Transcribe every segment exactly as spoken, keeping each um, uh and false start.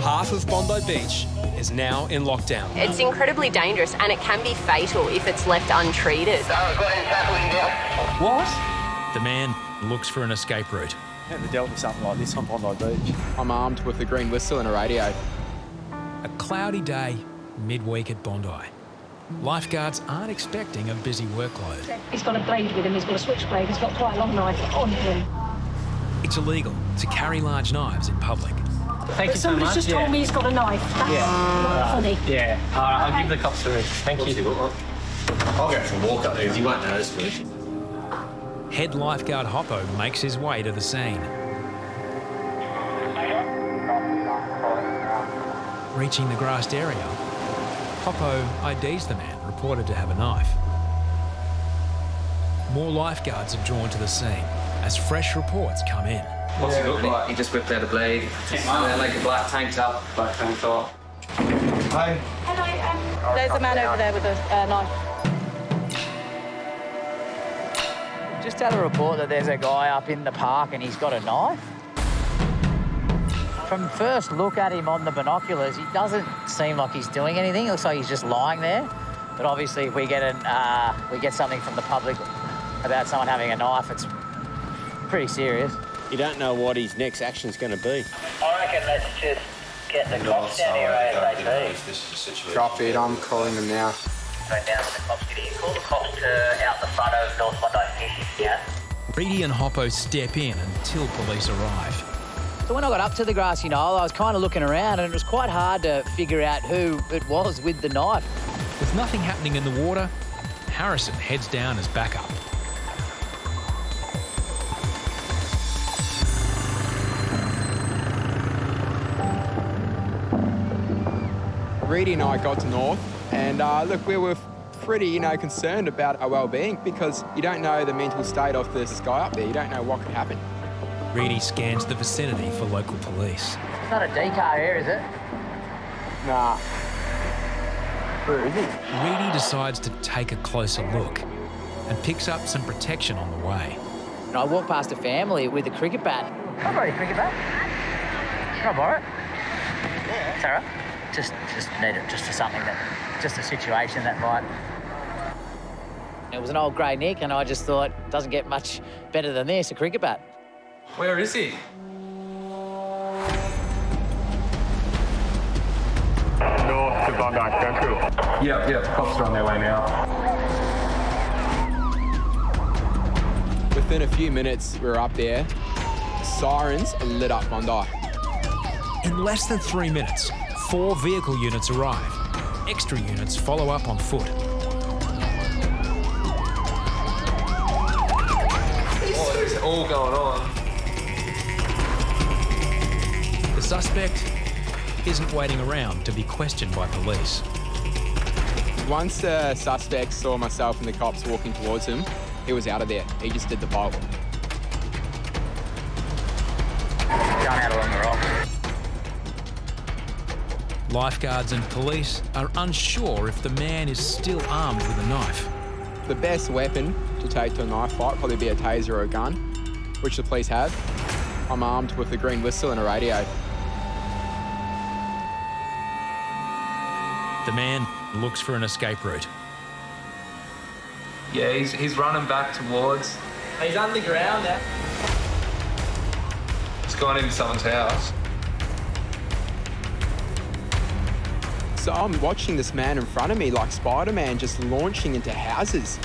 Half of Bondi Beach is now in lockdown. It's incredibly dangerous and it can be fatal if it's left untreated. What? The man looks for an escape route. I've never dealt with something like this on Bondi Beach. I'm armed with a green whistle and a radio. A cloudy day, midweek at Bondi. Lifeguards aren't expecting a busy workload. He's got a blade with him, he's got a switchblade, he's got quite a long knife on him. It's illegal to carry large knives in public. Thank but you so much. Somebody's just yeah. told me he's got a knife. That's yeah. not funny. Yeah. All right, I'll okay. give the cops a ring. Thank What's you. I'll go for a walk up there because he won't notice me. Head lifeguard Hoppo makes his way to the scene. Reaching the grassed area, Hoppo I Ds the man reported to have a knife. More lifeguards are drawn to the scene as fresh reports come in. What's yeah, it look like? He just whipped out a blade. Just, uh, like a black tank top, black tank top. Hi. Hello. Um, There's a man over there with a uh, knife. Just had a report that there's a guy up in the park and he's got a knife. From first look at him on the binoculars, he doesn't seem like he's doing anything. It looks like he's just lying there. But obviously, if we get an uh, we get something from the public about someone having a knife, it's pretty serious. You don't know what his next action's going to be. I reckon let's just get the cops down here ASAP. Drop it, I'm calling them now. Go down to the cops, get in. Call the cops to out the front of North Bondi. Yeah. Reedy and Hoppo step in until police arrive. So when I got up to the grassy knoll, I was kind of looking around and it was quite hard to figure out who it was with the knife. With nothing happening in the water, Harrison heads down as backup. Reedy and I got to North and uh, look, we were pretty, you know, concerned about our well-being because you don't know the mental state of this guy up there. You don't know what could happen. Reedy scans the vicinity for local police. It's not a decar here, is it? Nah. Where is it? Reedy decides to take a closer look and picks up some protection on the way. And I walk past a family with a cricket bat. I've got a cricket bat. Can I borrow it? Yeah. It's all right. Just, just need it, just to something that, just a situation that might. It was an old grey Nick, and I just thought, doesn't get much better than this, a cricket bat. Where is he? North to Bondi Central. Yep, yep, cops are on their way now. Within a few minutes, we were up there. Sirens lit up Bondi. In less than three minutes, four vehicle units arrive. Extra units follow up on foot. He's what is all going on? The suspect isn't waiting around to be questioned by police. Once the suspect saw myself and the cops walking towards him, he was out of there. He just did the bolt. Lifeguards and police are unsure if the man is still armed with a knife. The best weapon to take to a knife fight would probably be a taser or a gun, which the police have. I'm armed with a green whistle and a radio. The man looks for an escape route. Yeah, he's, he's running back towards... He's underground now. He's gone into someone's house. So I'm watching this man in front of me like Spider-Man just launching into houses.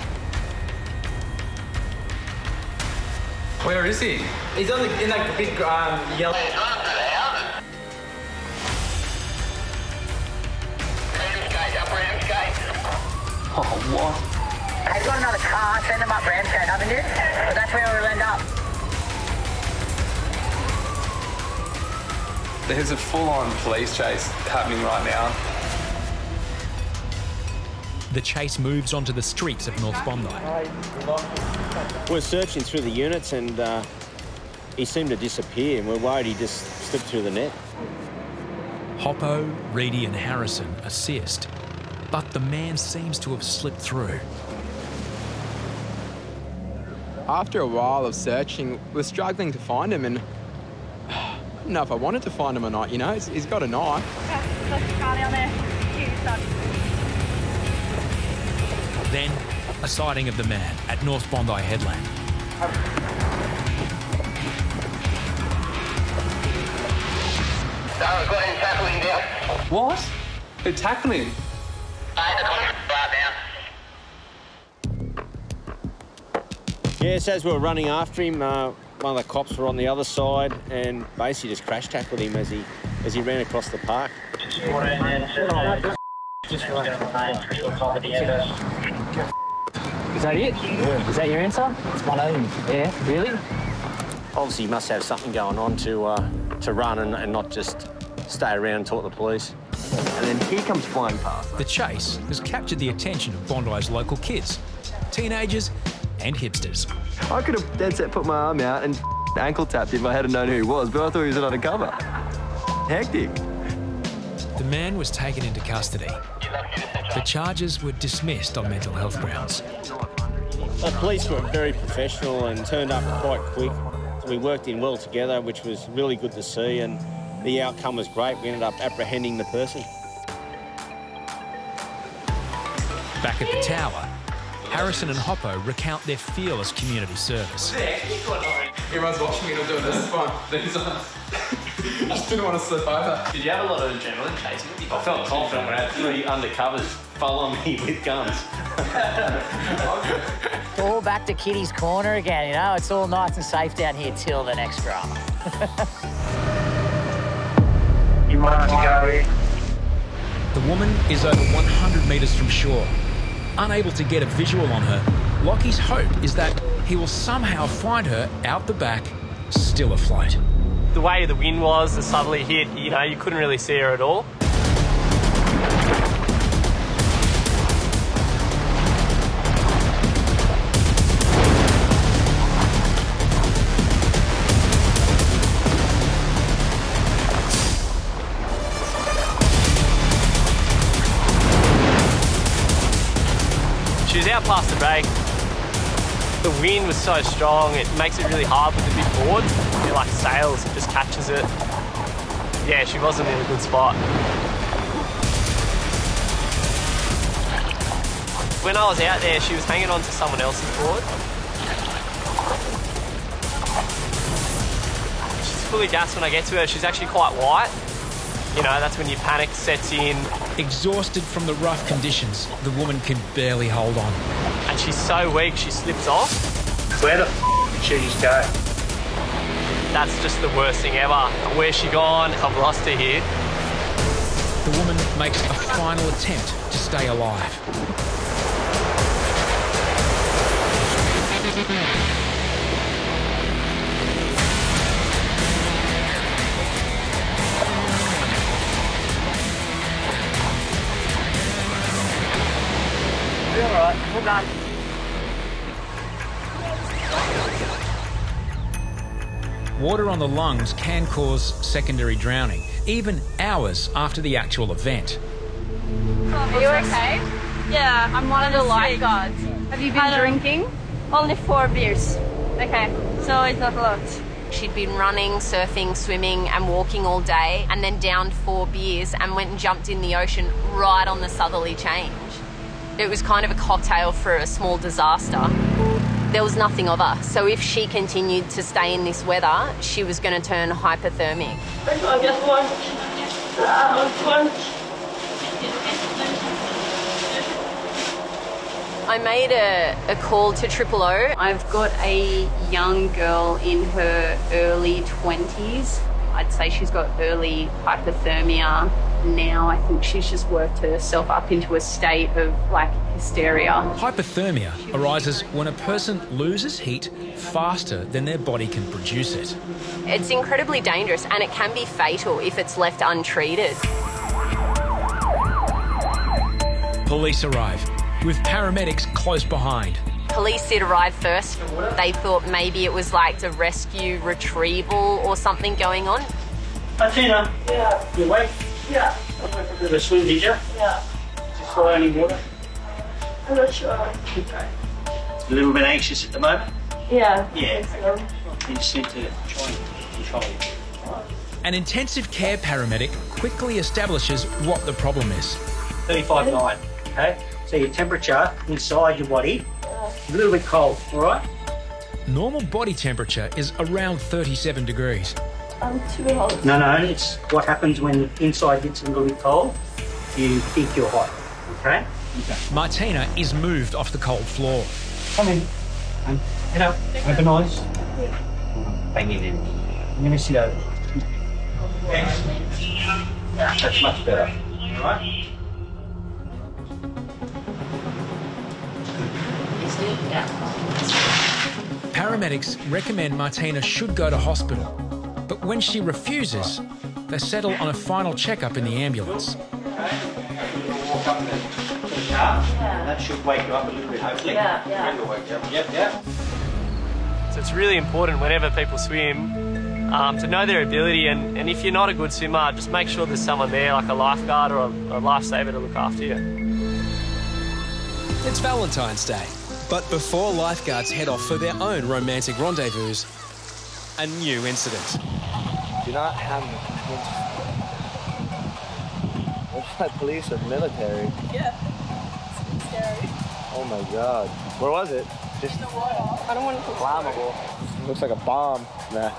Where is he? He's on the, in like the big um, yellow... He's gone up to the houses. Ramsgate, up Ramsgate. Oh, what? They've got another car, send them up Ramsgate, haven't you? But that's where we'll end up. There's a full-on police chase happening right now. The chase moves onto the streets of North Bondi. We're searching through the units and uh, he seemed to disappear and we're worried he just slipped through the net. Hoppo, Reedy and Harrison assist, but the man seems to have slipped through. After a while of searching, we're struggling to find him and know if I wanted to find him or not, you know. He's, he's got a knife. Okay, let's try down there. Then, a sighting of the man at North Bondi Headland. I've got him tackling down. What? Who tackled him? Yes, as we were running after him, uh, one of the cops were on the other side and basically just crash tackled him as he as he ran across the park. Is that it? Yeah. Is that your answer? It's my name. Yeah, really? Obviously, he must have something going on to uh, to run and, and not just stay around and talk to the police. And then here comes flying past. The chase has captured the attention of Bondi's local kids, teenagers and hipsters. I could have dead set put my arm out and ankle tapped him if I hadn't known who he was, but I thought he was an undercover. Hectic. The man was taken into custody. The charges were dismissed on mental health grounds. The police were very professional and turned up quite quick. We worked in well together, which was really good to see, and the outcome was great. We ended up apprehending the person. Back at the tower, Harrison and Hoppo recount their fearless community service. Everyone's watching me and I'm doing this. Come on, these on. I just didn't want to slip over. Did you have a lot of adrenaline chasing? I felt confident when I had three undercovers follow me with guns. All back to Kitty's corner again, you know? It's all nice and safe down here till the next drama. You must go. The woman is over one hundred metres from shore. Unable to get a visual on her, Lockie's hope is that he will somehow find her out the back, still afloat. The way the wind was, the southerly hit, you know, you couldn't really see her at all. She was out past the break. The wind was so strong, it makes it really hard with the big boards. It like sails, it just catches it. Yeah, she wasn't in a good spot. When I was out there, she was hanging on to someone else's board. She's fully gassed when I get to her. She's actually quite white. You know, that's when your panic sets in. Exhausted from the rough conditions, the woman can barely hold on. And she's so weak, she slips off. Where the f did she just go? That's just the worst thing ever. Where's she gone? I've lost her here. The woman makes a final attempt to stay alive. All right, hold on. Water on the lungs can cause secondary drowning, even hours after the actual event. Are you okay? Yeah, I'm one of the lifeguards. Have you been drinking? Only four beers. Okay, so it's not a lot. She'd been running, surfing, swimming and walking all day and then downed four beers and went and jumped in the ocean right on the southerly change. It was kind of a cocktail for a small disaster. There was nothing of her, so if she continued to stay in this weather, she was going to turn hypothermic. I made a, a call to Triple O. I've got a young girl in her early twenties. I'd say she's got early hypothermia. Now I think she's just worked herself up into a state of, like, hysteria. Hypothermia arises when a person loses heat faster than their body can produce it. It's incredibly dangerous and it can be fatal if it's left untreated. Police arrive, with paramedics close behind. Police did arrive first. They thought maybe it was like the rescue retrieval or something going on. Martina, yeah. You awake? Yeah. I went for a bit of a swim, did you? Yeah. Did you swallow any water? I'm not sure. Okay. A little bit anxious at the moment? Yeah. Yeah. You just need to try and control it. An intensive care paramedic quickly establishes what the problem is. thirty-five point nine, okay? So your temperature inside your body, a little bit cold, all right? Normal body temperature is around thirty-seven degrees. I'm too hot. No, no, it's what happens when inside gets a little bit cold, you think you're hot, okay? Okay. Martina is moved off the cold floor. Come in, and you know, open eyes. Bang it in. Let me see that. That's much better, all right? Paramedics recommend Martina should go to hospital, but when she refuses, they settle on a final checkup in the ambulance. That should wake you up a little bit, hopefully. Yeah, yeah. Yep, yeah. So it's really important whenever people swim um, to know their ability, and, and if you're not a good swimmer, just make sure there's someone there, like a lifeguard or a, a lifesaver to look after you. It's Valentine's Day, but before lifeguards head off for their own romantic rendezvous, a new incident. Do not have the It's like police and military. Yeah. Scary. Oh my god. Where was it? Just in the water. I don't want to look flammable. Looks like a bomb. Nah.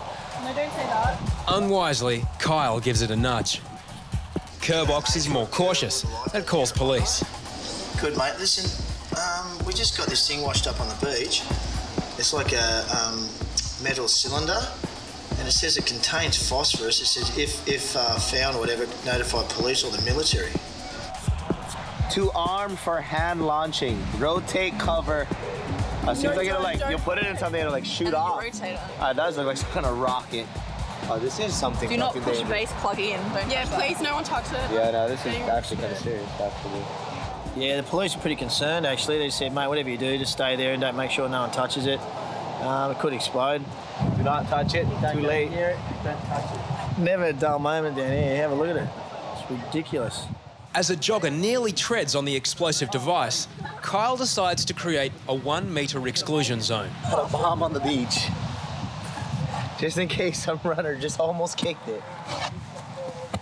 No, don't say that. Unwisely, Kyle gives it a nudge. Kerbox is more cautious and calls police. Good, mate. Listen, um, we just got this thing washed up on the beach. It's like a um, metal cylinder, and it says it contains phosphorus. It says if, if uh, found or whatever, notify police or the military. To arm for hand launching. Rotate cover. Uh, seems no, like it'll like, you'll put it in something and it'll like shoot and off. Rotate it. Uh, it does look like some kind of rocket. Oh, this is something. Do not push base plug in. Don't yeah, please, that. No one touch it. Yeah, no, this is actually kind of serious, actually. Yeah, the police are pretty concerned, actually. They said, mate, whatever you do, just stay there and don't make sure no one touches it. Um, it could explode. Do not touch it. Don't Too late. Near it. Don't touch it. Never a dull moment down here. Have a look at it. It's ridiculous. As a jogger nearly treads on the explosive device, Kyle decides to create a one-metre exclusion zone. Put a bomb on the beach. Just in case some runner just almost kicked it.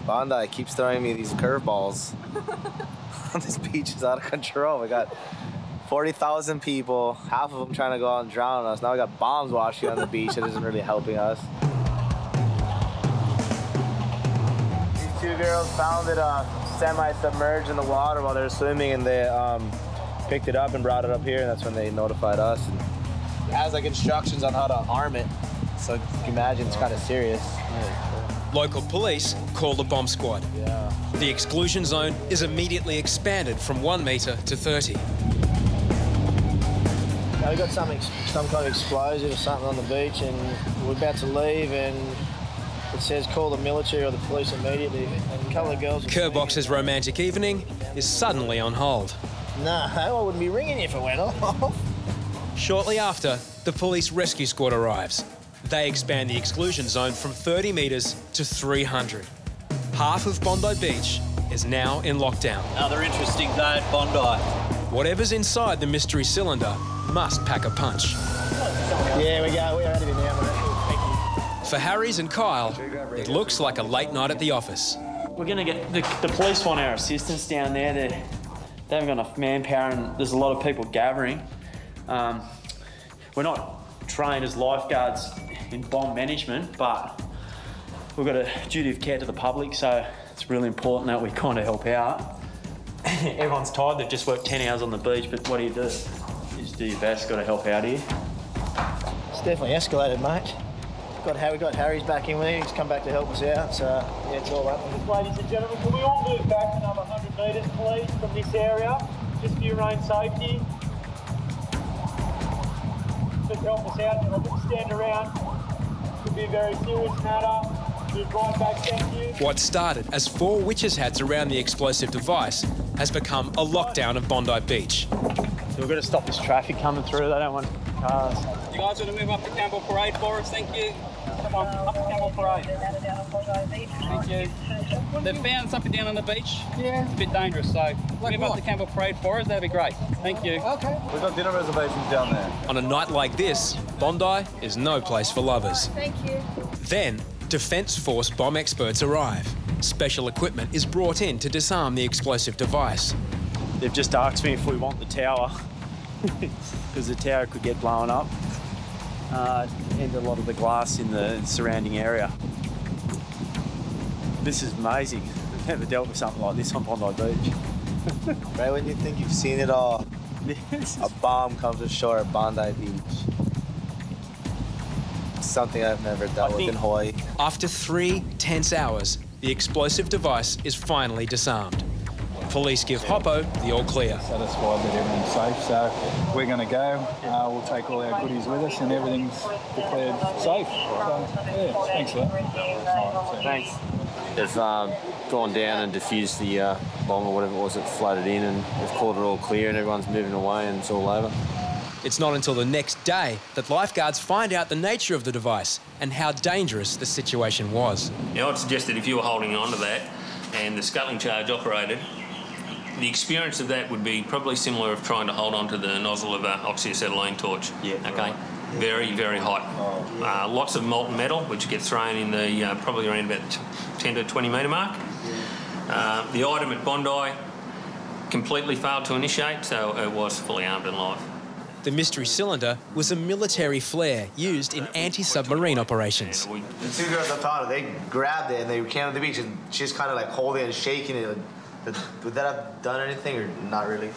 Bondi keeps throwing me these curveballs. This beach is out of control. We got forty thousand people, half of them trying to go out and drown us. Now we got bombs washing on the beach. It isn't really helping us. These two girls found it uh, semi-submerged in the water while they were swimming, and they um, picked it up and brought it up here, and that's when they notified us. And it has like instructions on how to arm it. So you can imagine it's kind of serious. Yeah. Local police called a bomb squad. Yeah. The exclusion zone is immediately expanded from one metre to thirty. Now we got some, some kind of explosion or something on the beach, and we're about to leave, and it says call the military or the police immediately. And a couple of girls... Kerbox's romantic evening is suddenly on hold. No, I wouldn't be ringing you if it went off. Shortly after, the police rescue squad arrives. They expand the exclusion zone from thirty metres to three hundred. Half of Bondi Beach is now in lockdown. Another interesting day at Bondi. Whatever's inside the mystery cylinder must pack a punch. Yeah, we go. We're out of here now, mate. Thank you. For Harry's and Kyle, it looks like a late night at the office. We're going to get... The, the police want our assistance down there. They're, they haven't got enough manpower, and there's a lot of people gathering. Um, we're not trained as lifeguards in bomb management, but... We've got a duty of care to the public, so it's really important that we kind of help out. Everyone's tired, they've just worked ten hours on the beach, but what do you do? You just do your best, got to help out here. It's definitely escalated, mate. Got Harry, got Harry's back in with you, he's come back to help us out, so yeah, it's all up. Ladies and gentlemen, can we all move back another one hundred metres, please, from this area, just for your own safety? Just help us out, I wouldn't stand around. Could be a very serious matter. What started as four witches' hats around the explosive device has become a lockdown of Bondi Beach. So we've got to stop this traffic coming through. They don't want cars. You guys want to move up to Campbell Parade for us? Thank you. Come on, up to Campbell Parade. Thank you. They've found something down on the beach. Yeah. It's a bit dangerous, so like move what? up to Campbell Parade for us. That'd be great. Thank you. Okay. We've got dinner reservations down there. On a night like this, Bondi is no place for lovers. Thank you. Then. Defence Force bomb experts arrive. Special equipment is brought in to disarm the explosive device. They've just asked me if we want the tower, because the tower could get blown up uh, and a lot of the glass in the surrounding area. This is amazing. I've never dealt with something like this on Bondi Beach. Right when you think you've seen it all, a bomb comes ashore at Bondi Beach. Something I've never dealt with in Hawaii. After three tense hours, the explosive device is finally disarmed. Police give Hoppo the all clear. Satisfied that everything's safe, so we're going to go. Uh, we'll take all our goodies with us and everything's declared safe. So, yeah, thanks for that. Thanks. They've um, gone down and defused the uh, bomb or whatever it was that floated in, and they've called it all clear and everyone's moving away and it's all over. It's not until the next day that lifeguards find out the nature of the device and how dangerous the situation was. Now, I'd suggest that if you were holding on to that and the scuttling charge operated, the experience of that would be probably similar of trying to hold on to the nozzle of an oxyacetylene torch. Yeah. OK? Right. Very, very hot. Oh, yeah. uh, lots of molten metal, which gets thrown in the uh, probably around about ten to twenty metre mark. Yeah. Uh, the item at Bondi completely failed to initiate, so it was fully armed and live. The mystery cylinder was a military flare used in anti-submarine operations. The two girls I thought of, they grabbed it and they came to the beach and she's kind of like holding and shaking it. Would that have done anything or not really?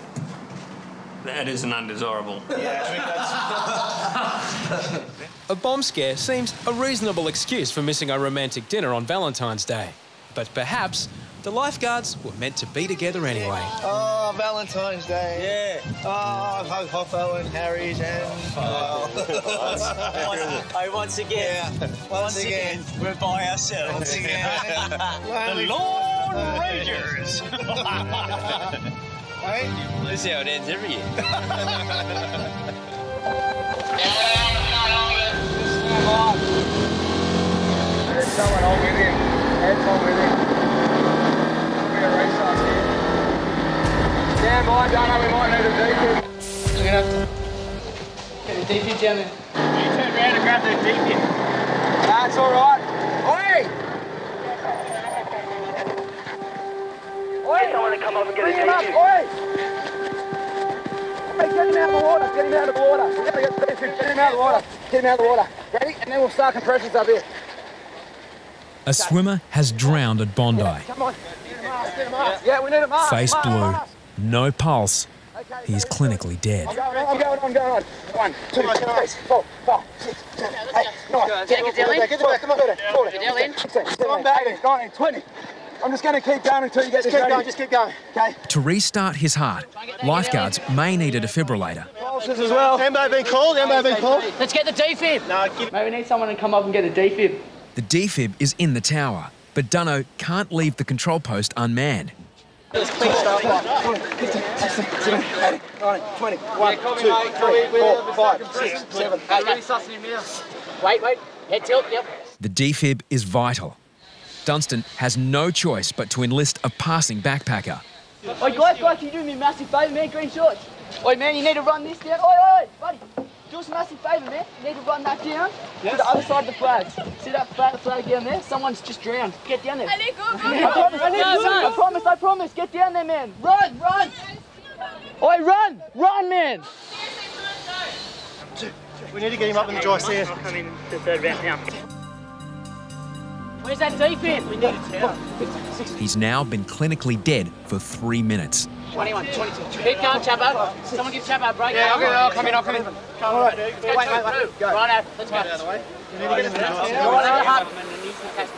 That is an undesirable. Yeah, I mean, that's... A bomb scare seems a reasonable excuse for missing a romantic dinner on Valentine's Day. But perhaps the lifeguards were meant to be together anyway. Oh, Valentine's Day. Yeah. Oh, I've had Hoppo and Harry's and... Oh. once, oh, once again. Yeah. Once, once again, again, we're by ourselves. Once again. The Lord Rangers. Right? This is how it ends every year. There's someone over there. There's someone over there. Stand by, Donna, we might need a defib. We're gonna have to get a defib down there. You turn around and grab that defib. That's all right. Oi! Oi! Someone to come over and get Bring a defib. Oi! Hey, get him out of the water, get him out of the water. We've got to get the defib, get him out of the water. Get him out of the water. Ready? And then we'll start compressions up here. A swimmer has drowned at Bondi. Yeah, come on. Get him up, get him up. Yeah, we need a mask. Face blue. No pulse. He is clinically dead. I'm going on, I'm going on, I'm going on. One, two, three, four, five, six, seven, eight, nine, ten, eleven, twelve, thirteen, fourteen, fifteen, eighteen, nineteen, twenty. I'm just going to keep going until you get this ready. Just keep going, okay? To restart his heart, lifeguards may need a defibrillator. Pulses as well. Ambo been called, Ambo been called. Let's get the defib. No, give it. Mate, we need someone to come up and get a defib. The defib is in the tower, but Dunno can't leave the control post unmanned. Let's clean start. fifteen, sixteen, seventeen, eighteen, nineteen, twenty. one, two, three, four, five, six, seven, eight. Wait, wait. Head tilt, yep. The defib is vital. Dunstan has no choice but to enlist a passing backpacker. Oi, guys, guys, can you do me a massive favour, man? Green shorts. Oi, man, you need to run this down. Oi, oi, buddy. Do us a massive favour, man. You need to run that down yes. to the other side of the flags. See that flag flag down there? Someone's just drowned. Get down there. I need good, I, I promise, I, need no, good. I promise, I promise. Get down there, man. Run, run. Oi, run. Run, man. We need to get him up in the dry sand. I'm in the third round now. Where's that deep in? We need a tower. He's now been clinically dead for three minutes. twenty-one, twenty-two. Keep going, Chabba. Someone give Chabba a break. Yeah, I'll come in, I'll come in. All right. Wait, wait, wait. Go. Right out, let's go. Out of the way. You need to get him out. Go on over the hub. Let's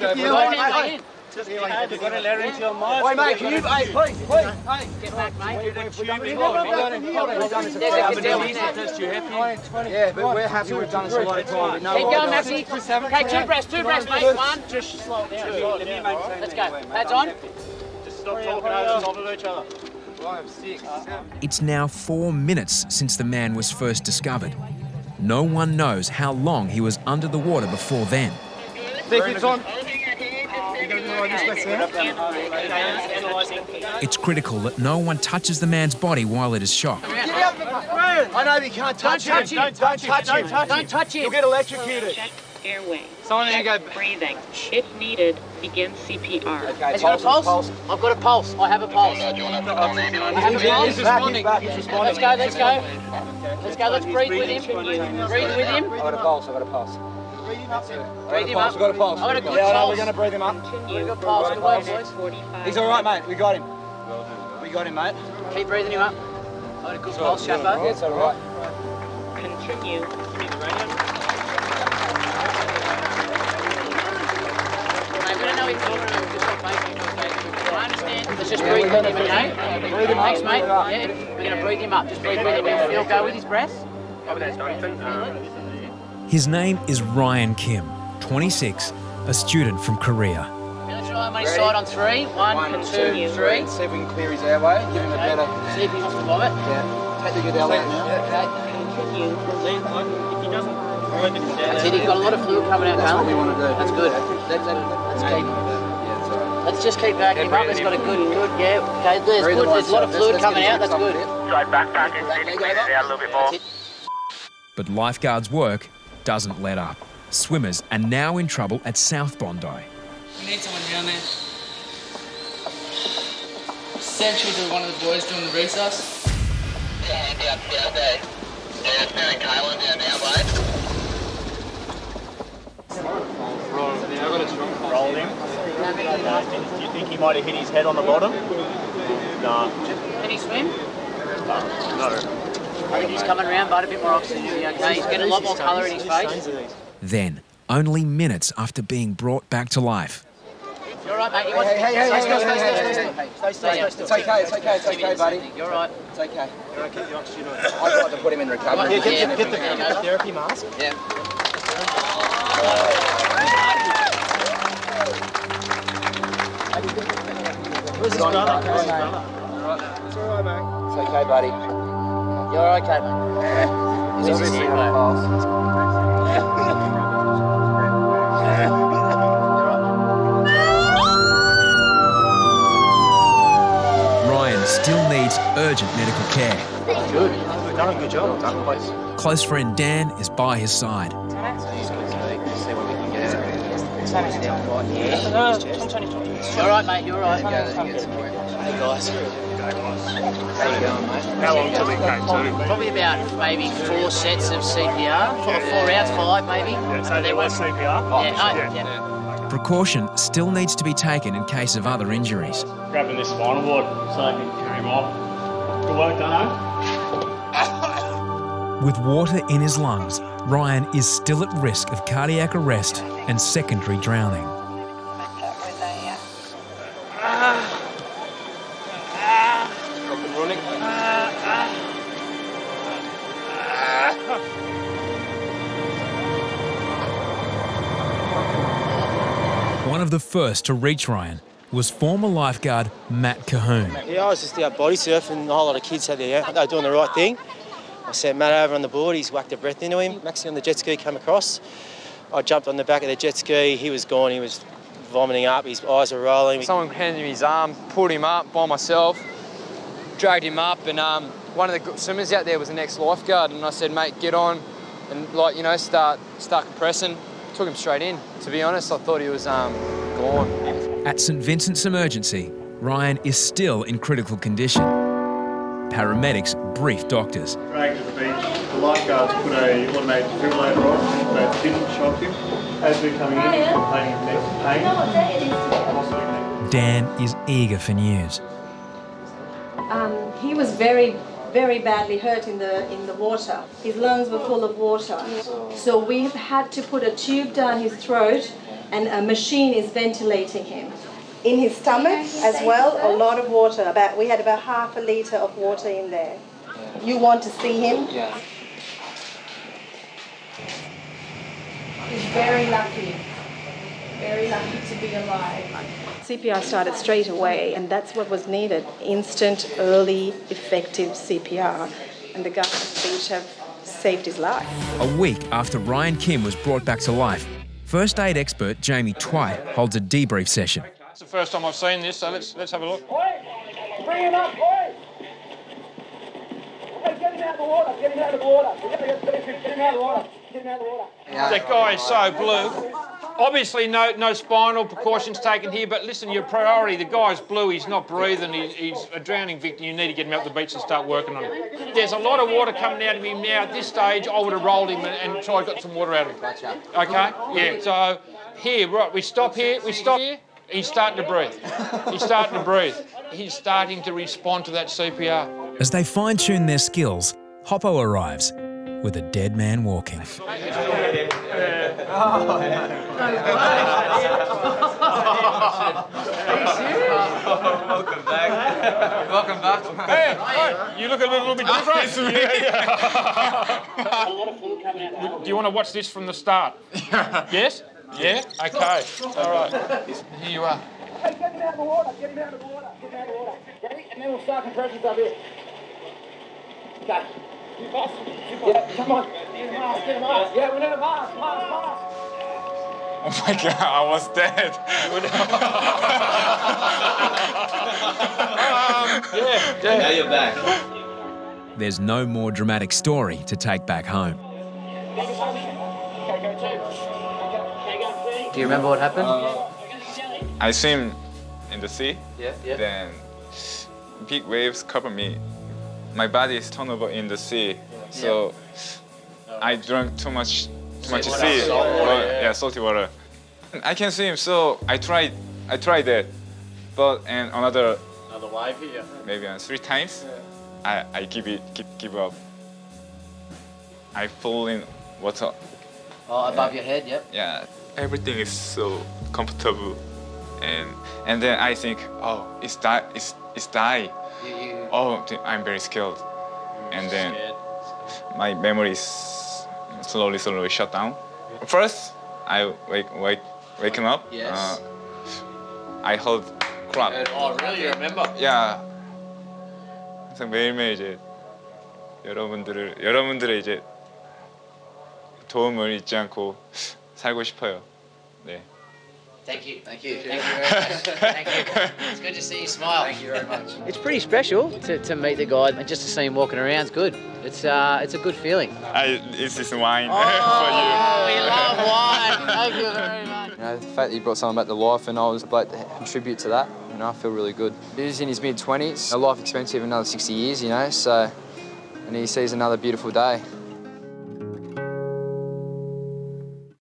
go. Go on over the Just you had to get a letter into your mind. Wait, mate, can you... Hey, please, please. Hey, get back, mate. We've done this a lot. Yeah, but we're happy we've done this a lot of time. Keep going, Maxie. Okay, two breaths, two breaths, mate. One. Just slow down. Let's go. That's on. Stop talking over each other. Five, six, seven. It's now four minutes since the man was first discovered. No one knows how long he was under the water before then. Defib's on. It's critical that no one touches the man's body while it is shocked. I know you can't touch him. Don't touch him. Don't touch him. You'll get electrocuted. Airway. Someone need to go breathing. If needed, begin C P R. Okay, Has pulse, got a pulse? pulse? I've got a pulse. I have a pulse. I have a pulse. He's responding. Let's go, let's go. Let's go, let's, go. let's breathe with him. Breathe with him. I've got a pulse, I've got a pulse. Breathe him up. Breathe him up. I've got a pulse. I've got a good pulse. We're going to breathe him up. We've got a pulse. Good work, boys. He's all right, mate. We got him. We got him, mate. Keep breathing him up. I've got a good pulse, Chabba. It's all right. Continue. I'm going to know he's over and just stop making conversation. I understand. Let's just breathe with him, okay? Thanks, mate. Yeah. We're going to breathe him up. Just breathe with him. He'll go with his breath. Go with his breath. His name is Ryan Kim, twenty-six, a student from Korea. Let's try on my side on three. One, One two, two, three. See if we can clear his airway. Give him a better... See if he wants to vomit. Yeah. Take the good out now. Okay. Continue. If he doesn't... That's it. He's got a lot of fluid coming out now. That's what we want to do. That's good. That's, that's keep. Yeah, it's all right. Let's just keep backing him up. He's got a good... good. Yeah. Okay, there's good. There's a lot of fluid coming out. That's good. So backpack and see if he out a little bit more. But lifeguards work doesn't let up. Swimmers are now in trouble at South Bondi. We need someone down there. Essentially, to one of the boys doing the recess. Dan down, down there. Dan's down, Kyle down now, mate. Rolled him. Do you think he might have hit his head on the bottom? No. Did he swim? No. No. I think he's coming around, but a bit more oxygen, okay? He's getting a lot more colour in his face. Then, only minutes after being brought back to life. You're right, mate. Hey, hey, hey, hey, hey, stay still. It's okay, it's okay, it's okay, buddy. You're right. It's okay. You're right, keep the oxygen on. I'd like to put him in recovery. Get the therapy mask. Yeah. Where's his brother? Where's his brother? It's all right, mate. It's okay, buddy. You're okay, mate. He's obviously in my house. Ryan still needs urgent medical care. Good. We've done a good job. We've done a place. Close friend Dan is by his side. You're right, mate. You're right. Hey, guys. How long till we came to? Probably about maybe four sets of C P R, yeah, four, four hours, five maybe. Yeah, so there was C P R? Yeah, yeah. yeah. Precaution still needs to be taken in case of other injuries. Grabbing this spinal board, so it came off. Good work, Dunno. With water in his lungs, Ryan is still at risk of cardiac arrest and secondary drowning. The first to reach Ryan was former lifeguard Matt Cahoon. Yeah, I was just out body surfing, a whole lot of kids had their out, they were doing the right thing. I sent Matt over on the board, he's whacked a breath into him. Maxie on the jet ski came across. I jumped on the back of the jet ski, he was gone, he was vomiting up, his eyes were rolling. Someone handed him his arm, pulled him up by myself, dragged him up, and um, one of the swimmers out there was an ex-lifeguard, and I said, mate, get on, and like, you know, start, start compressing. Took him straight in. To be honest, I thought he was, um, at St Vincent's Emergency, Ryan is still in critical condition. Paramedics brief doctors. Dragged to the beach, the lifeguards put a automated defibrillator on, they didn't shock him. As we're coming in, he's complaining of neck pain. Dan is eager for news. Um, he was very, very badly hurt in the, in the water. His lungs were full of water. So we've had to put a tube down his throat and a machine is ventilating him. In his stomach as well, a lot of water. About we had about half a litre of water in there. Yeah. You want to see him? Yeah. He's very lucky, very lucky to be alive. C P R started straight away and that's what was needed. Instant, early, effective C P R. And the guys at the beach have saved his life. A week after Ryan Kim was brought back to life, first aid expert Jamie Twight holds a debrief session. It's the first time I've seen this, so let's let's have a look. Wait, bring him up, boys! Get him out of the water, get him out of the water. Get him out of the water, get him out of the water. That guy is so blue. Obviously, no no spinal precautions taken here, but listen, your priority, the guy's blue, he's not breathing, he's, he's a drowning victim, you need to get him out the beach and start working on him. There's a lot of water coming out of him now. At this stage, I would have rolled him and, and tried to get some water out of him. Okay? Yeah, so here, right, we stop here, we stop here. He's starting to breathe. He's starting to breathe. He's starting to respond to that C P R. As they fine-tune their skills, Hoppo arrives with a dead man walking. Welcome back. Welcome back. Hey, hey, you look a little bit different. Yeah. Do you want to watch this from the start? Yes? Yeah? Okay. All right. Here you are. Hey, get him out of the water. Get him out of the water. Get him out of the water. Ready? And then we'll start compressions up here. Okay. Too fast. Too fast. Yeah, come on. Get him out. Get him out. Yeah, we need a mask. Mask, mask. Oh, my God. I was dead. um, yeah, yeah. Now you're back. There's no more dramatic story to take back home. Okay, go two. Do you remember what happened? Uh, I swim in the sea. Yeah, yeah. Then big waves cover me. My body is turnover in the sea, yeah. so yeah. I drank too much, too much sea. sea. Salt water, water. Yeah. yeah, salty water. I can swim, so I tried, I tried that, but and another, another wave here. Maybe uh, three times, yeah. I I give it, give, give up. I fall in water. Oh, above yeah. your head, yep. Yeah. Everything is so comfortable, and and then I think, oh, it's die, it's it's die. You, you... Oh, I'm very scared, You're and then scared. my memory is slowly, slowly shut down. First, I wake, wake, waking up. Yes. Uh, I heard crap. And, oh, really? You remember? Yeah. 항상 매일매일 이제 여러분들을 여러분들의 이제 도움을 잊지 않고. 살고 싶어요. 네. Thank you. Thank you. Thank you very much. Thank you. It's good to see you smile. Thank you very much. It's pretty special to, to meet the guy and just to see him walking around is good. It's uh, it's a good feeling. I, it's this wine oh, for you. Oh, we love wine. Thank you very much. You know, the fact that you brought someone back to life and I was like to contribute to that, you know, I feel really good. He was in his mid twenties. Life expensive another sixty years, you know, so, and he sees another beautiful day.